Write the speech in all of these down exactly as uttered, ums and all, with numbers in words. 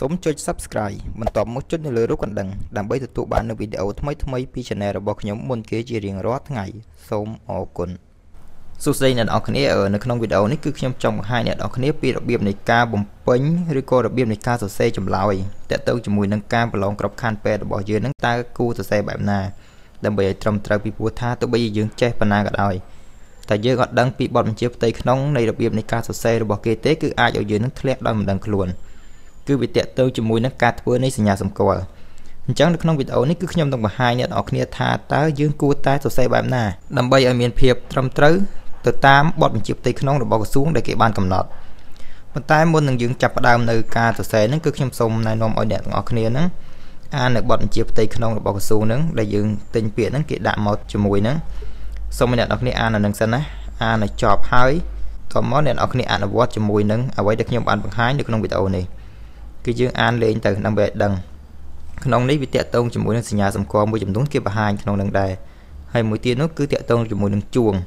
Some church subscribe, Montom Motion Lurukandan, than by the two banner with the old might my pigeonera boxyum monkey jeering rot night, some orcon. So saying an orconeer and a clone with our nickyum chum hind at orconeer peer of beam the car bump pun, record a beam the car to say chum lowy. That told you wouldn't camp along crop can't pet about you and tie cool to say by now. Then by a trump trap people tied to be young chap and I got eye. That you got done people and chip take long, laid a beam the car to say about it, take your eye or you don't clap down and clone. Cứ bị tẹt tâu chìm mùi nắng cát vừa nấy nhà sầm cỏ, chẳng được không bị ấu nấy cứ nhom đồng bạc hai nhát ở kia tha tá dương cua tai sầu say bám na, đầm bay ở miền Phật trầm trứ, từ tám bọt mình chụp tay không được bỏ xuống để kệ ban cầm nọt, bàn tay môn đằng dương chập đam nơi ca sầu say nắng cứ nhom sông này nôm ở đèn ở kia nắng, an được bọt mình chụp tay không được bỏ xuống nắng để dương tình biển nắng kệ đạm màu chìm mùi nắng, sông mình đèn ở kia an là nắng xanh á, an là chọp hai, còn món đèn ở kia an là bọt chìm mùi nắng, ở vậy được nhom ban bằng hai được không bị ấu này. Cứ dương an lên từ năm bệ đằng, nông lấy bị tẹt tông chỉ muốn nhà sầm cỏ mới chấm đúng kia bà hai nông đằng đài, hay mũi tiên nó cứ tẹt tông chỉ muốn đằng chuông,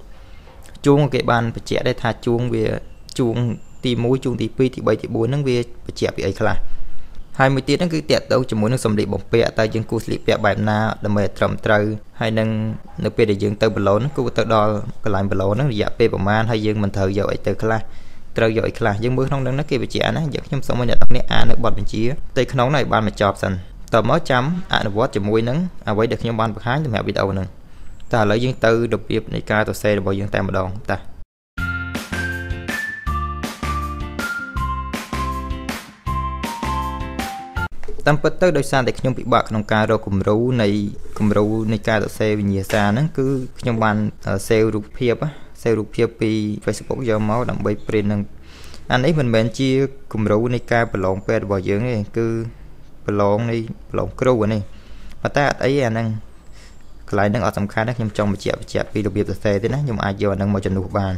chuông cái bàn bị chẹt đây thà chuông về chuông tì mũi chuông tì pi tì bảy tì bốn nâng về bị chẹt bị ấy khla, hai mũi tiên nó cứ tẹt tông chỉ muốn đằng sầm lị bọc bẹ tại dương cù lị bẹ bài na đầm bệ trầm trừ, hay nâng nâng bẹ để dương tơ bờ lón cù tơ đo cái lạnh bờ lón nó dạ bẹ bờ man hay dương mình thở dạo ấy từ khla. Trời dội khla dân mưa không đang nói kia về trẻ nó dẫn trong sống mình nhận này à nước bọt mình chia tây nóng này ban mà chọp sần tờ mớ chấm à nó vót chỉ muối nắng à quay được nhóm ban bậc hái thì mẹ bị đầu nè ta lấy dân tư độc nghiệp này ca tàu xe vào dân ta mà đòn ta tâm bất tới đôi xa thì nhóm bị bạc trong ca rồi cùng rú này cùng rú này ca tàu xe về nhà xa nó cứ nhóm ban xe rụp hiệp á xe rụp hiệp vì Facebook do máu đậm bay print năng anh ấy mình bèn chia cùng rú này ca bờ lon pe bờ dưỡng này cứ bờ lon này bờ lon kêu này mà ta ấy anh năng lại năng ở tầm khá đó nhưng trong một chẹp chẹp vì đặc biệt là xe thế đó nhưng ai giờ năng một trận nụ bàn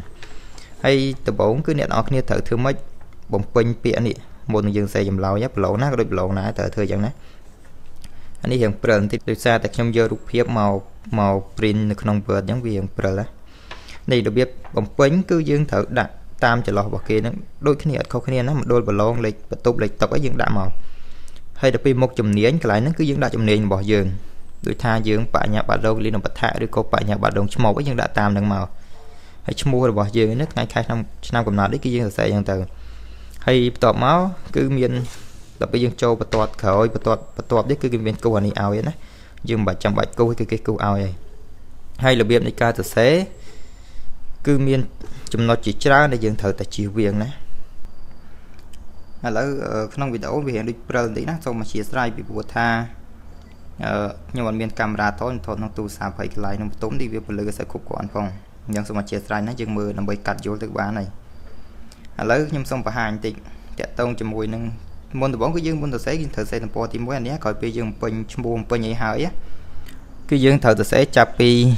hay từ bốn cứ nẹt ở kia thở thương mấy bồng quanh biển này một người dừng xe dầm lâu nhấp lỗ nát đôi lỗ nát thở thưa chẳng nè anh ấy hiện print thì đôi xa tại trong giờ rụp hiệp màu màu print được nông vườn giống vì hiện print đó này đặc biệt bóng quấn cứ dương thử đặt tam trở lò vào kia nó đôi khi này không kia nó một đôi bờ lon lịch và tụt lịch tập cái dương đạm màu hay đặc biệt một chùm nến cái lại nó cứ dương đạm chùm nến bỏ dương đôi tha dương bả nhà bả đông liên đồng bật thạ đôi cô bả nhà bả đông chùm màu cái dương đạm tam đang màu hay chùm mua bỏ dương nó ngày khai năm năm cầm nào đấy cái dương thật sự từ hay tọt máu cứ miền tập cái dương châu và tọt khởi và tọt và tọt đấy cứ miền câu này ao ấy đấy dương bả trăm bạch câu cái cái câu ao này hay là biếm này ca thật xế cứ miền chúng nó chỉ ra để dừng thở tại chiều viền này lỡ không bị đổ vì hiện được prơ tí nó xong mà chia ra bị bùa tha nhưng mà miền camera thôi thôi nó tu xà phải lại nó tốn đi việc lừa sẽ cục của anh phòng nhưng xong mà chia ra nó dừng mưa nằm bầy cắt vô thực bán này lỡ nhưng xong phải hành tịnh chạy tông cho mùi nâng môn từ bóng cái dương môn từ xế thử xe tầm thì mối anh nhé khỏi bây dương bình buồn bình nhảy hỏi á cái dương thở từ xế chạp đi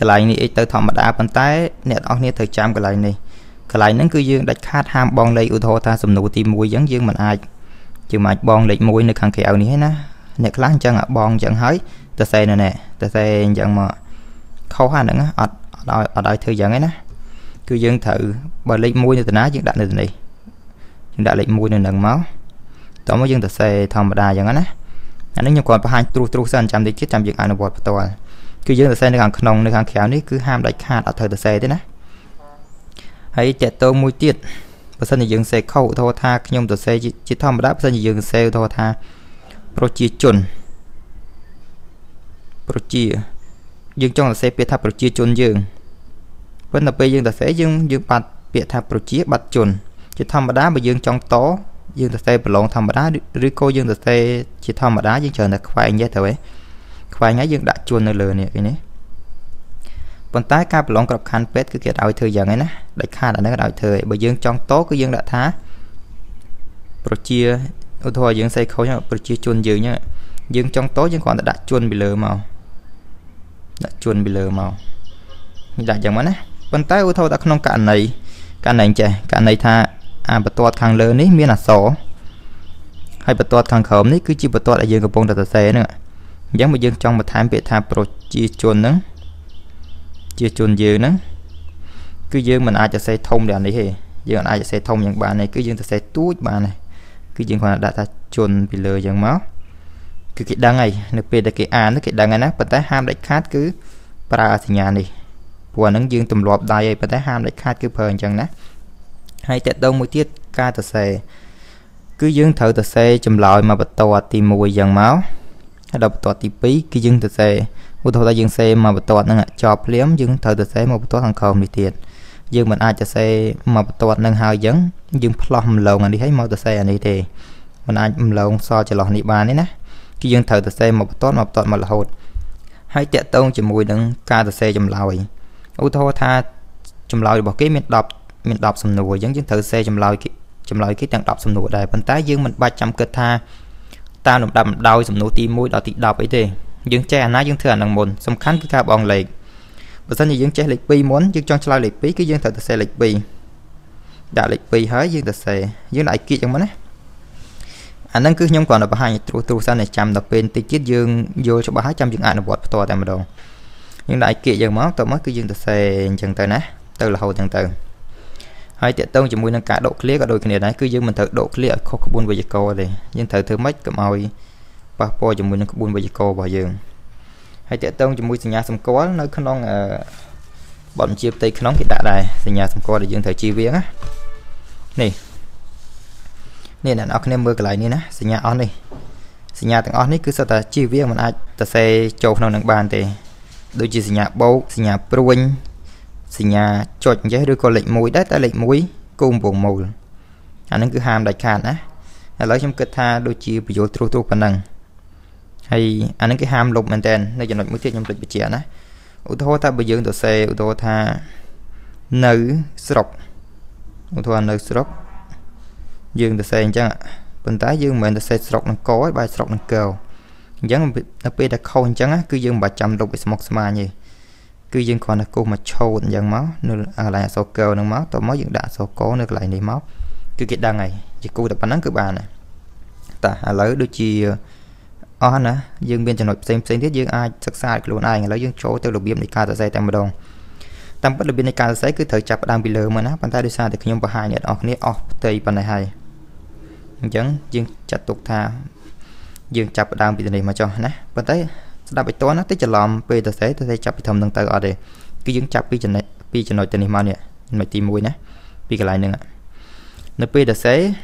cái này này tới thọ mà đã bàn tay nẹt ông này thời chạm cái này này cái này nó cứ dương đặt khát ham bong lấy u thô ta sầm nụ tim mũi giống dương mình ai chứ mà bong lấy mũi nơi khăn kẹo này hết á nẹt láng chân ở bong chẳng hới ta xe này nè ta xe chẳng mà khâu ha nữa á ở ở đây thời gian ấy nè cứ dương thử bờ lấy mũi như thế nào dương đặt này này đã lấy mũi này nặng máu tao mới dương ta xe thọ mà đã chẳng á nè anh ấy còn hai tru tru san chạm thì chết chạm việc anh nó bọt vào cứ dương xe này càng nồng này càng khéo này cứ ham đại khát ở thời xe thế nè hãy chạy tàu mũi tiệt và sân thì dương xe khâu thô tha nhung từ xe chỉ thăm đáp sân thì dương xe thô tha prochi chun prochi dương trong là xe biệt tháp prochi chun dương vẫn là bây dương từ xe dương dương bạt biệt tháp prochi bạt chun chỉ thăm đáp và dương trong tó dương từ xe lon thăm đáp rico dương từ xe chỉ thăm đáp dương chờ là khoai nhé thôi khoai nhá dương đã chuồn nơi lừa này cái này còn tái ca lon cặp khăn pet cứ kiệt ao thời giờ này nè đại kha đã nói ao thời bởi dương trong tố cứ dương đã thá prochia ô thua dương xây khối nhá prochia chuồn dương nhá dương trong tố dương còn đã chuồn bị lừa màu đã chuồn bị lừa màu đại chẳng mà nè còn tái ô thua đã không cả này cả này trẻ cả này tha à bật toa thằng lừa này miếng là sổ hay bật toa thằng khóm này cứ chỉ bật toa đại dương gồm đặt xe nữa giống mà dương trong một tháng bị tham pro chia chôn nắng chia chôn dương nắng cứ dương mình ai cho xe thông đèn này thì dương ai cho xe thông những bạn này cứ dương ta xe túi bạn này Cứ dừng khoảng đã ta chôn bị lờ dừng máu. Cứ cái đăng này, nó về được cái án, nó cái đăng này nè, bật tay ham đại khát cứ para thì nhà này. Của nó dừng tùm lọp đài, bật tay ham đại khát cứ phờ chẳng nè. Hay chạy đông một tiết ca tờ xe. Cứ dừng thở tờ xe chùm lòi mà bật tòa tìm mùi dừng máu. Hay đọc tòa tìm bí, cứ dừng tờ xe. Ủa thôi ta dừng xe mà bật tòa nâng ạ, chọp liếm dừng thở tờ xe mà bật tòa thằng khổng đi thiệt. Dương mình ai cho xe mà toát nâng hai dấn dương plom lồng anh đi thấy mau từ xe anh đi thì mình ai lồng so cho lọt đi bàn đấy nè khi dương thở từ xe mà toát mà toát mà là hột hãy chạy tông chỉ mùi đừng ca từ xe chầm lòi ô tô tha chầm lòi bỏ cái miệt đọc miệt đọc sầm nổi giống dương thở xe chầm lòi chầm lòi cái tặng đọc sầm nổi đại phần tái dương mình ba trăm cất tha ta nộp đầm đau sầm nổi tim mũi đỏ tịt đọc ấy thì dương che ná dương thừa nặng mồn sầm khánh cái ca bòn lệch. Bởi sao như dương chế lịch bi muốn dương trong lại lịch bi cái dương thợ tự xe lịch bi đã lịch bi hết dương tự xe dương lại kia chẳng muốn á anh đang cứ nhóm còn là bà hai trụ trụ sao này chăm đọc bên thì chiếc dương vô cho bà hai trăm dương ảnh là bọt to tại mà đồ nhưng lại kia dương máu tôi mất cái dương tự xe chẳng tới nè từ là hầu chẳng từ hai tiện tông chỉ muốn nâng cả độ clear cả đôi cái này đấy cứ dương mình thợ độ clear khó có buôn bây giờ cô thì dương thợ thứ mấy cầm mồi bà po chỉ muốn nâng buôn bây giờ cô bà dương hay chạy tông cho mũi sinh nhà xung có nó không nong bọn chiếc tay nóng thì đã đài sinh nhà xung có để dương thời chi viếng á này nên là nó không nên mưa lại như nè sinh nhà on đi sinh nhà thằng on ấy cứ sao ta chi viếng mình ai ta xe châu nào nặng bàn thì đôi chỉ sinh nhà bầu sinh nhà pruin sinh nhà chọn giấy đôi con lệnh mũi đất ta lệnh mũi cùng vùng mù anh ấy cứ ham đại khàn á lấy trong kết tha đôi chi bị vô tru tru phần năng hay anh ấy cái ham lục mình tên nên cho nó mới tiết trong lịch bị trẻ nè ô tô ta bây giờ tôi xe ô tô ta nữ sọc ô tô nữ sọc dương tôi xe chẳng ạ bên tái dương mình tôi xe sọc nó có bài sọc nó cầu giống nó bị đã khâu chẳng á cứ dương bà trăm lục bị sọc mà gì cứ dương còn là cô mà trâu dần máu nên à, lại sọc cầu nó máu tôi mới dựng đã sọc có nước lại này máu cứ cái đăng này chỉ cô tập bắn cứ bà này ta à, lấy đôi chi on á dương biên cho nội xem xem thiết dương ai sắc sai luôn ai lấy dương chỗ tiêu lục biếm để ca dây tam đồng tam bất lục biên để ca dây cứ thời chập đang bị lờ mà nắp bàn tay đưa xa thì nhưng bà hai nhận off này off tây bàn này hay chẳng dương chặt tục tha dương chập đang bị này mà cho nè bàn tay đã bị to nó tới chặt lòm về từ thế từ thế chập bị thầm nâng tay ở đây cứ dương chập bị chân này bị chân nội từ này mà nè mày tìm mùi nè bị cái lại nữa nó bị từ thế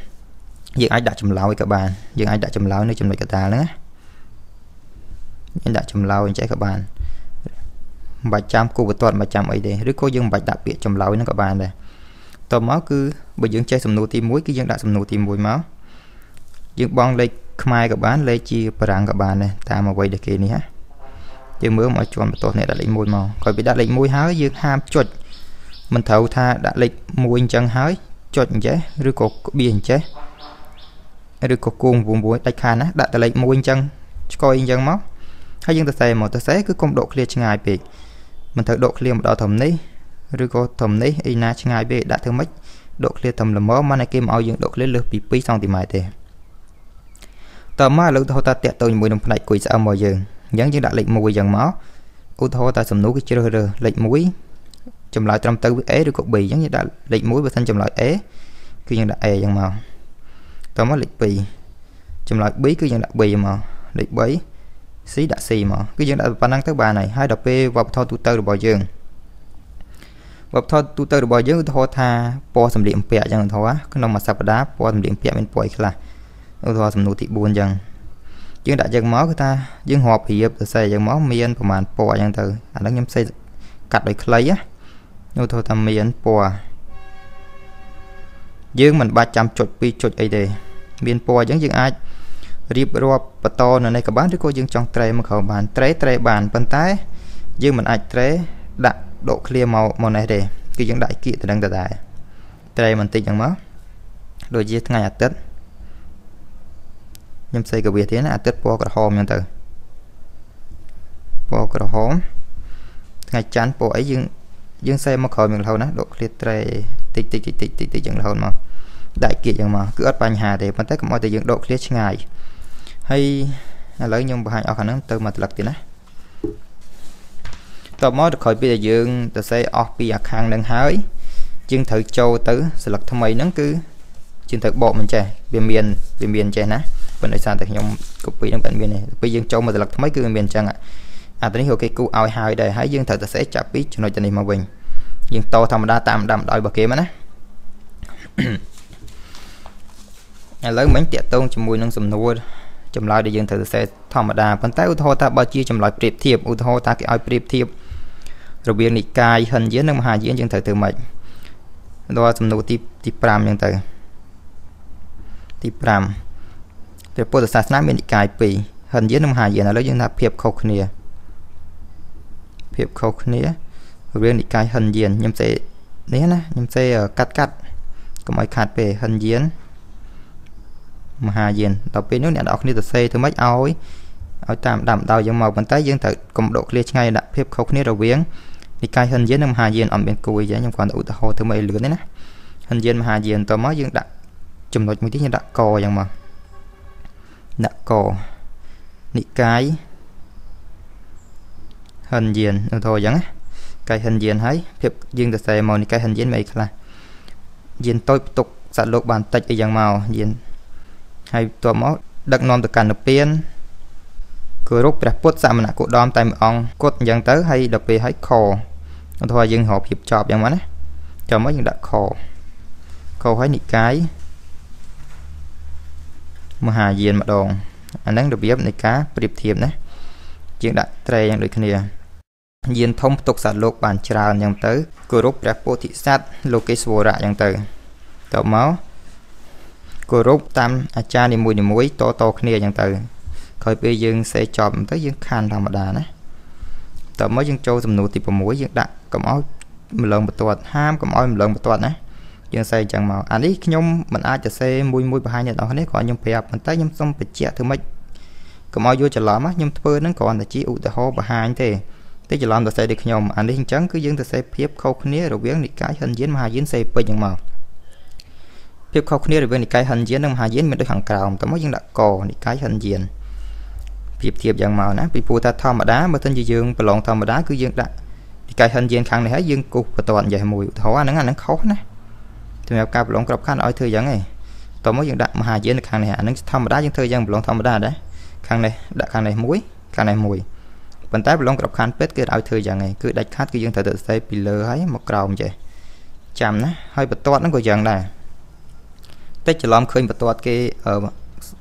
dương ai đã chầm lão với các bạn dương ai đã chầm lão nơi chầm lại cả ta nữa anh đã chầm lao anh chạy các bạn bạch trăm cô vừa toàn bạch trăm ấy để rước cô dương bạch đặc biệt chầm lao nó các bạn này tò máu cứ bởi dưỡng chơi sầm nô tim mũi cái dương đã sầm nô tim mũi máu dương bong lấy mai các bạn lấy chi parang các bạn này ta mà quay được kia này ha dương mưa mọi chuồn tốt này đã lấy mũi màu coi bị đã lấy mũi hái dương ham chuột mình thầu tha đã lấy mũi chân hái chuột chế rước cô biển chế rước cô cuồng vùng mũi tay khan á đã lấy mũi chân coi chân máu hay dân ta xe mà ta xe cứ công độ clear ngay về mình thử độ clear một đào thầm ní rồi có thầm ní ina ngay về đã thương mất độ clear thầm là mớ mà này kim ao dân độ clear lướt pí xong thì mày thế tầm mà lượng thâu ta tẹt tôi mười đồng này quỳ sao mọi giờ giống như đã lệnh mùi dần máu ô thô ta sầm núi cái chưa rồi lệnh mũi chầm lại trong tư é được cột bì giống như đã lệnh mũi và thân chầm lại é cứ như đã é dần màu tao mới lệch bì chầm lại bí cứ như đã bì mà lệch bấy xí đã xì mà cái dương đã bản năng tới bà này hai đọc về vọc thọ tu tơ được bỏ dương vọc thọ tu tơ được bỏ dương thọ tha po sầm liệm pẹ chẳng thọ cái nông mà sập đá po sầm liệm pẹ bên bội là thọ sầm nụ thị buồn chẳng dương đã dân máu người ta dương họp hiệp từ xây dân máu miên của màn po chẳng từ anh đang nhắm xây cắt đầy lấy á nô thọ tham miên po dương mình ba trăm chột pi chột ấy đề miên po giống dương ai riệp rọp bát to này các bạn thấy cô dương trong tray mà khẩu bàn tray tray bàn bên tay dương mình ai tray đặt độ clear màu màu này để cái dương đại kỵ thì đang dài tray mình tinh chẳng máu đôi giết ngày tết nhâm xây cái việc thế là tết po cả hôm nhân từ po cả hôm ngày chán po ấy dương dương xây mà khẩu mình lâu nè độ clear tray tít tít tít tít tít chẳng lâu mà đại kỵ chẳng mà cứ ớt bánh hà để bên tay cũng mọi từ dương độ clear ngày hay lấy nhung bài ở khả năng từ mặt lật thì nè tao mới được khỏi bây giờ dương ta sẽ ở bây giờ khang đang hái dương thử châu tứ sẽ lật thầm ấy nó cứ chừng tới bộ mình chạy biên biên biên biên chạy nè bên đây sang tới nhóm copy đang cạnh biên này bây giờ châu mà lật mấy cái biên trang ạ à tới hiểu cái cú ao hai đây hãy dương thật ta sẽ chạp biết cho nó cho này mà bình dương to thầm đa tạm đầm đòi bờ kia mà nè lấy mấy tiệt tôn cho mùi nâng sầm nua chầm lại để dương thật sẽ thầm đa phân tách ô ta bao chia chầm lại bịp thiệp ô thô ta cái ao bịp thiệp rồi biên này cài hình dưới năm hai dưới dương thật từ mệnh đó sầm nua tip tip pram dương từ tip pram về bộ sát nam biên cài pì hình dưới năm hai dưới là lấy dương thật thiệp khâu kia thiệp khâu kia riêng đi cái hình diện nhầm sẽ né nè nhầm sẽ cắt cắt có mấy khát về hình diện mà hà diện đọc bên nước này đọc như từ xe từ mấy ao ấy ở tạm đạm đào giống màu bàn tay dương thật cùng độ liệt ngay đặt phép khóc nít đầu viếng đi cái hình diện nằm hà diện ở bên cùi giá nhầm còn đủ hồ thứ mấy lứa đấy nè hình diện mà hà diện tao mới dương đặt chùm một tí như đặt cò rằng mà đặt cò đi cái hình diện thôi chẳng cái hình diện ấy phép dương từ xe màu cái hình diện mấy là diện tôi tục sạt lột bàn tách cái dạng màu diện hay tòa máu đặt non từ cản đầu tiên cứ rút ra bút xạ mà cụ đom tay ông cốt dân tới hay đập về hãy khổ thôi dân hộp hiệp chọp dân mắn cho mới dân đặt khổ khổ hãy nị cái mà hà diện mà đồn anh đang được biết này cá điệp thiệp này chuyện đặt tre dân được kia diện thông tục sạt lột bàn trào dân tới cứ rút ra bút thị sát lột cái sổ rạ dân tới tòa máu cô rút tam à cha đi mùi đi muối to to kia chẳng từ khởi bây dương sẽ chọn tới dương khăn làm mà đà đấy tớ mới dương châu tầm nụ thì vào muối dương đặt cầm áo một lần một tuần ham cầm áo một lần một tuần đấy dương xây chẳng màu anh ấy nhung mình ai cho xe mùi mùi và hai nhà đó hết khỏi nhung phèo mình tới nhung xong phải chia thứ mấy cầm áo vô chờ lắm á nhung phơi nó còn là chỉ ủ tờ hô và hai anh thế tới giờ làm tớ xây được nhung anh ấy trắng cứ dương tớ xây phép khâu khía rồi biến đi cái hình diễn mà hai diễn xây bây chẳng màu phép khâu kia về cái hình diễn năm hai diễn mình được hàng cào tao mới dân đặt cò cái hình diễn phép thiệp dạng màu nè bị phụ ta thao mà đá mà tên gì dương và lọn thao mà đá cứ dương đặt cái hình diễn khăn này hết dương cục và toàn dài mùi thổ ăn ăn khó nè thì mèo cạp lọn cọp khăn ở thời gian này tao mới dân đặt mà hai diễn được khăn này ăn thao mà đá dân thời gian lọn thao mà đá đấy khăn này đặt khăn này muối khăn này mùi bàn tay lọn cọp khăn pet cứ ở thời gian này cứ đặt khát cứ dương thời tự xây pillar ấy một cào vậy chạm nè hơi bật toát nó có dạng này tết cho làm khơi một tuột cái ở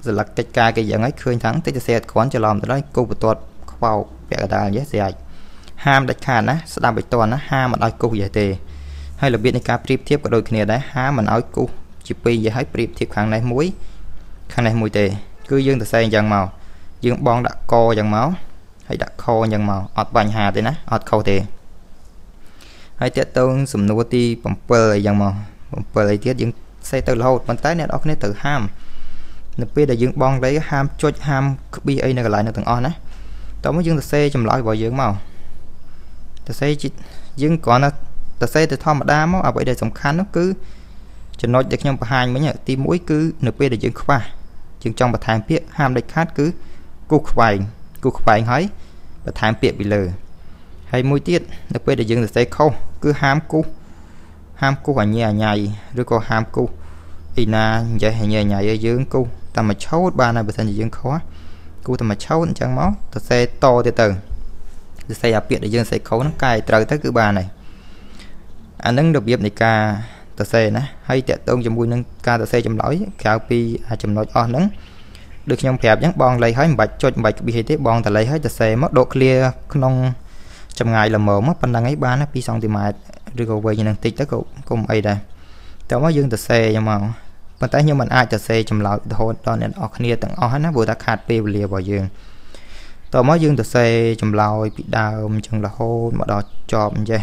là cái ca cái dạng ấy khơi thắng tết cho xe còn cho làm từ đó cô một tuột vào vẻ là dễ dàng ham đặt khàn á sẽ làm bị toàn á ham mà nói cô giải tề hay là biết cái ca prip tiếp của đôi kia đấy ham mà nói cô chỉ pi giải prip tiếp hàng này muối hàng này mùi tề cứ dương từ xe dạng màu dương bon đặt co dạng máu hay đặt kho dạng màu ọt bành hà thế nè ọt khâu tề hay tết tôn sum nô ti bầm pờ dạng màu bầm pờ lấy tiết dương xây từ lâu bàn tay này đó cái từ ham nó biết là dương bon lấy ham cho ham bi ấy này lại nó từng on đấy tao mới dương từ xe chầm lại vào dương màu từ xe chỉ dương còn là từ xe từ thom mà đa máu ở vậy để sòng khán nó cứ cho nói được nhau hai mấy nhở tim mũi cứ nó biết là dương khoa dương trong và thang biết ham địch khát cứ cục vài cục vài hái và thang biết bị lừa hay mũi tiết nó biết là dương từ xe không cứ ham cú ham cô ở nhà nhảy rồi có ham cô ina vậy nhà nhảy dương cô ta mà cháu ba này bởi thân dương khó cô ta mà cháu chẳng máu ta xe to từ từ xe áp biệt để dương sẽ khấu nó cài trời tới cứ bà này anh nâng được việc này ca ta xe nè hay tệ tông cho mùi nâng ca ta xe chấm lõi khảo pi chấm lõi on nắng được nhông phẹp nhắc bon lấy hết bạch cho bạch bị thế bon ta lấy hết ta xe mất độ clear không trong ngày là mở mất phần đăng ấy bán nó đi xong thì mà rồi cầu về như năng tích tới cậu cùng ấy đây tao mới dương từ xe nhưng mà còn tới nhưng mình ai từ xe chầm lại thôi đó nên ở kia tặng ở nó vừa ta khát tiêu lìa vào giường tao mới dương từ xe chầm lại bị đau chừng là hôn mà đó chòm dây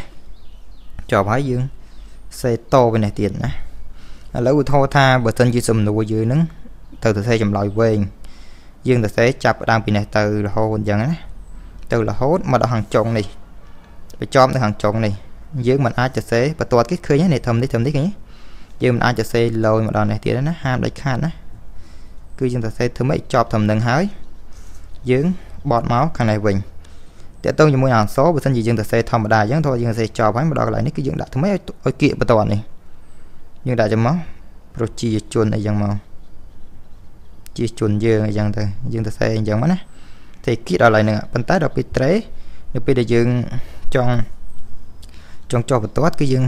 chòm hái dương xe to bên này tiền nè lấy thô tha và thân dư sùm nụ dưới nắng từ từ xe chầm lại về dương từ xe chập đang bị này từ là hôn dần á từ là hốt mà đã hàng trộn này phải cho tới hàng trộn này dưới mình ai cho xe và toàn cái khơi này thầm đi thầm đi nhé dưới mình ai cho xe lôi mà đòn này thì nó ham đấy khan á cứ chúng ta sẽ thứ mấy chọp thầm đừng hái dưỡng bọt máu khăn này bình để tôi như mua hàng số và thân gì dương ta xe thầm đài giống thôi dương sẽ cho bánh mà đòi lại nó cái dưỡng đặt thứ mấy ở kia và toàn này nhưng đại cho máu ប្រជាជនអីយ៉ាងមកជាជនយើងអីយ៉ាងទៅយើងទៅសេអីយ៉ាងមកណាសេគិតដល់ឡើយហ្នឹងប៉ុន្តែដល់ពេលត្រេនៅពេលដែលយើងចង់ចង់ចោះបន្ទាត់គឺយើង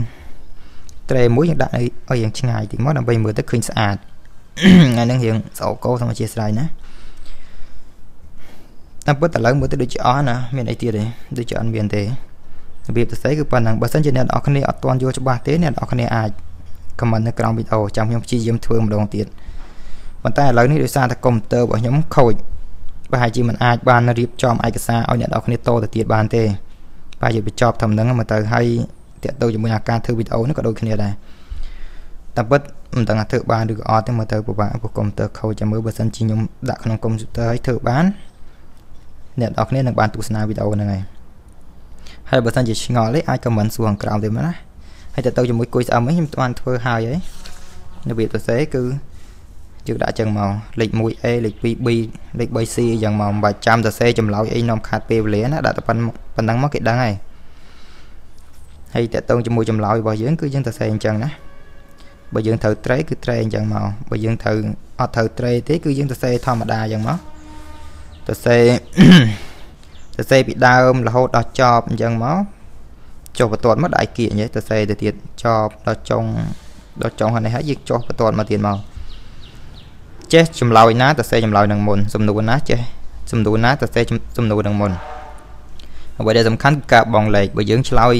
ត្រេមួយយើងដាក់ឲ្យយ៉ាងឆ្ងាយតិចមកដើម្បីមើលទៅឃើញស្អាតអាហ្នឹងរឿងសោកោសូមអធិស្ឋានណាតាមពិតឥឡូវមើលទៅដូចជាអស់ណាមានអីទៀតទេដូចជាអត់មានទេរបៀបទៅសេគឺប៉ុណ្ណឹងបើសិនជាអ្នកនរអគ្នាអត់ទាន់យល់ច្បាស់ទេអ្នកនរអគ្នាអាចខមមិននៅក្រោមវីដេអូចាំខ្ញុំព្យាយាមធ្វើម្ដងទៀតប៉ុន្តែឥឡូវនេះដោយសារតែកុំព្យូទ័ររបស់ខ្ញុំខូចប្រហែលជាមិនអាចបានរៀបចំឯកសារឲ្យអ្នកនរគ្នាតទៅទៀតបានទេបើយើងបញ្ចប់ធំនឹងមកទៅហើយតាក់ទងជាមួយអាការធ្វើវីដេអូនេះក៏ដូចគ្នាដែរតាមពិតមិនដឹងថាធ្វើបានឬក៏អត់ទេមកទៅពិបាកព្រោះកុំព្យូទ័រខូចចាំមើលបើសិនជាខ្ញុំដាក់ក្នុងកុំព្យូទ័រឲ្យធ្វើបានអ្នកនរគ្នានឹងបានទស្សនាវីដេអូហ្នឹងហើយហើយបើសិនជាឆ្ងល់ទេអាចខមមិនសួរក្រោមទេមកណាហើយតើទៅជាមួយគួយស្អឹមនេះខ្ញុំបានធ្វើហើយហើយរបៀបសរសេរគឺយើងដាក់ចឹងមកលេខ មួយ A លេខ two B លេខ three C យ៉ាងមកមិនបាច់ចាំសរសេរចម្លើយអីនាំខាត់ពេលវេលាណាដាក់តែប៉ុណ្ណឹងមកគេដឹងហើយហើយតើទៅជាមួយចម្លើយរបស់យើងគឺយើងសរសេរអញ្ចឹងណាបើយើងត្រូវត្រេគឺត្រេអញ្ចឹងមកបើយើងត្រូវអត់ត្រូវត្រេទេគឺយើងសរសេរធម្មតាអញ្ចឹងមកសរសេរសរសេរពីដើមរហូតដល់ចប់អញ្ចឹងមកចុះបន្ទាត់មកដាក់ឯកៀកញ៉េះទៅសេទៅទៀតចប់ដល់ចុងដល់ចុងហ្នឹងហើយយើងចុះបន្ទាត់មកទៀតមកចេះចម្លើយណាទៅសេចម្លើយនឹងមុនសំនួនណាចេះសំនួនណាទៅសេសំនួននឹងមុនអ្វីដែលសំខាន់គឺការបងលេខបើយើងឆ្លើយ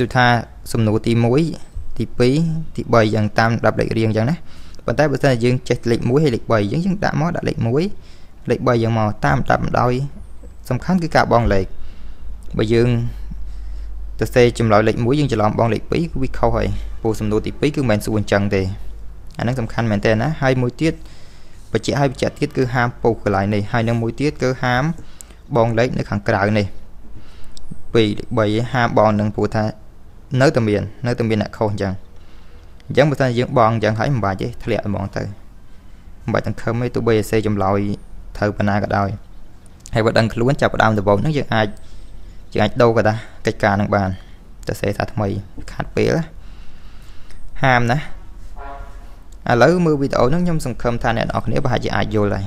ដូចថាសំនួនទីoneទីtwoទីthreeយ៉ាងតាមដាប់លេខរៀងអញ្ចឹងណាប៉ុន្តែបើស្អីយើងចេះលេខoneហើយលេខthreeអញ្ចឹងយើងដាក់មកដាក់លេខoneលេខthreeយ៉ាងមកតាមដាប់ដោយសំខាន់គឺការបងលេខបើយើងសរសេរចម្លើយលេខoneយើងច្រឡំបងលេខtwoគឺវាខុសហើយព្រោះសំណួរទីtwoគឺមិនសួរអញ្ចឹងទេអាហ្នឹងសំខាន់មែនតើណាហើយមួយទៀតបច្ចេកហើយបច្ចេកទៀតគឺហាមពុះកន្លែងនេះហើយនឹងមួយទៀតគឺហាមបងលេខនៅខាងក្រៅនេះtwoលេខthreeហាមបងនឹងព្រោះថានៅតែមាននៅតែមានអ្នកខុសអញ្ចឹងអញ្ចឹងបើថាយើងបងអញ្ចឹងហើយមិនបាច់ទេធ្លាក់ហ្មងទៅមិនបាច់ទាំងខឹមទេទោះបីសរសេរចម្លើយត្រូវប៉ុណ្ណាក៏ដោយហើយបើដឹងខ្លួនចាប់ផ្ដើមដំបូងហ្នឹងយើងអាចជាអាចដូរក៏ដែរកិច្ចការនឹងបានតែសេថាថ្មីខាត់ពេលហាមណាឥឡូវមើលវីដេអូហ្នឹងខ្ញុំសង្ឃឹមថាអ្នកនរគ្នាប្រហែលជាអាចយល់ហើយ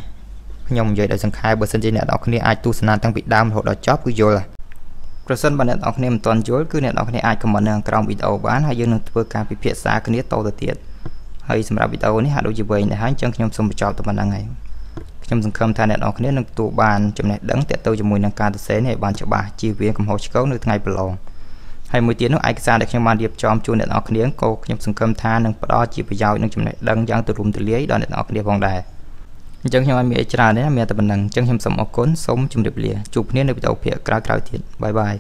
ខ្ញុំនិយាយដោយសង្ខេបបើសិនជាអ្នកនរគ្នាអាចទស្សនាតាំងពីដើមរហូតដល់ចប់គឺយល់ហើយប្រសិនបើអ្នកនរគ្នាមិនទាន់យល់គឺអ្នកនរគ្នាអាចខមមិននៅក្រោមវីដេអូបានហើយយើងនឹងធ្វើការពិភាក្សាគ្នាតទៅទៀតហើយសម្រាប់វីដេអូនេះហាក់ដូចជាវែងដែរហើយអញ្ចឹងខ្ញុំសូមបញ្ចប់តែប៉ុណ្្នឹងហើយខ្ញុំសង្ឃឹមថាអ្នកនរគ្នានឹងទទួលបានចំណេះដឹងទាក់ទងជាមួយនឹងការសរសេរនេះឲ្យបានច្បាស់ជៀសវាងកំហុសឆ្គងនៅថ្ងៃប្រឡងហើយមួយទៀតនោះឯកសារដែលខ្ញុំបានរៀបចំជូនអ្នកនរគ្នាក៏ខ្ញុំសង្ឃឹមថានឹងផ្ដល់ជាប្រយោជន៍និងចំណេះដឹងយ៉ាងទូលំទូលាយដល់អ្នកនរគ្នាផងដែរអញ្ចឹងខ្ញុំអត់មានអីច្រើនទេមានតែប៉ុណ្្នឹងអញ្ចឹងខ្ញុំសូមអរគុណសូមជម្រាបលាជួបគ្នានៅវីដេអូភាគក្រោយៗទៀតបាយបាយ